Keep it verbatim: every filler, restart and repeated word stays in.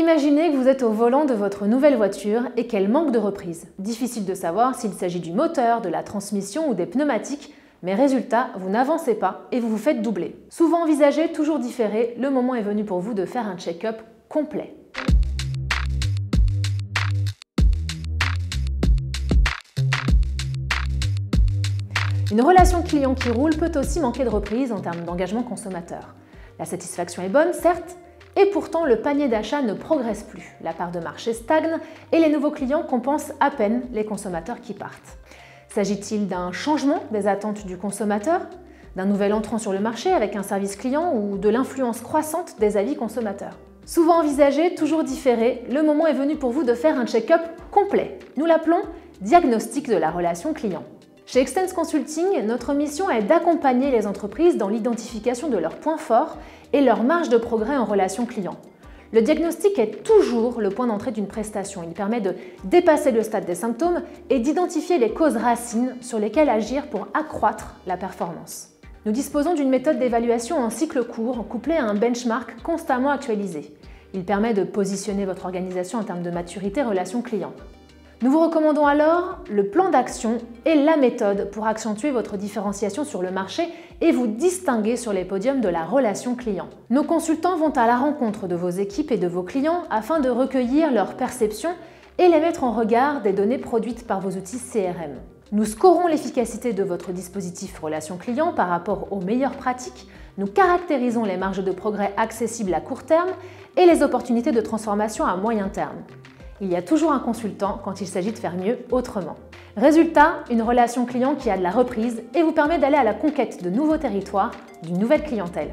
Imaginez que vous êtes au volant de votre nouvelle voiture et qu'elle manque de reprise. Difficile de savoir s'il s'agit du moteur, de la transmission ou des pneumatiques, mais résultat, vous n'avancez pas et vous vous faites doubler. Souvent envisagé, toujours différé, le moment est venu pour vous de faire un check-up complet. Une relation client qui roule peut aussi manquer de reprise en termes d'engagement consommateur. La satisfaction est bonne, certes, et pourtant le panier d'achat ne progresse plus. La part de marché stagne et les nouveaux clients compensent à peine les consommateurs qui partent. S'agit-il d'un changement des attentes du consommateur, d'un nouvel entrant sur le marché avec un service client ou de l'influence croissante des avis consommateurs? Souvent envisagé, toujours différé, le moment est venu pour vous de faire un check-up complet. Nous l'appelons « diagnostic de la relation client ». Chez Extens Consulting, notre mission est d'accompagner les entreprises dans l'identification de leurs points forts et leurs marges de progrès en relation client. Le diagnostic est toujours le point d'entrée d'une prestation. Il permet de dépasser le stade des symptômes et d'identifier les causes racines sur lesquelles agir pour accroître la performance. Nous disposons d'une méthode d'évaluation en cycle court couplée à un benchmark constamment actualisé. Il permet de positionner votre organisation en termes de maturité relation client. Nous vous recommandons alors le plan d'action et la méthode pour accentuer votre différenciation sur le marché et vous distinguer sur les podiums de la relation client. Nos consultants vont à la rencontre de vos équipes et de vos clients afin de recueillir leurs perceptions et les mettre en regard des données produites par vos outils C R M. Nous scorons l'efficacité de votre dispositif relation client par rapport aux meilleures pratiques, nous caractérisons les marges de progrès accessibles à court terme et les opportunités de transformation à moyen terme. Il y a toujours un consultant quand il s'agit de faire mieux autrement. Résultat, une relation client qui a de la reprise et vous permet d'aller à la conquête de nouveaux territoires, d'une nouvelle clientèle.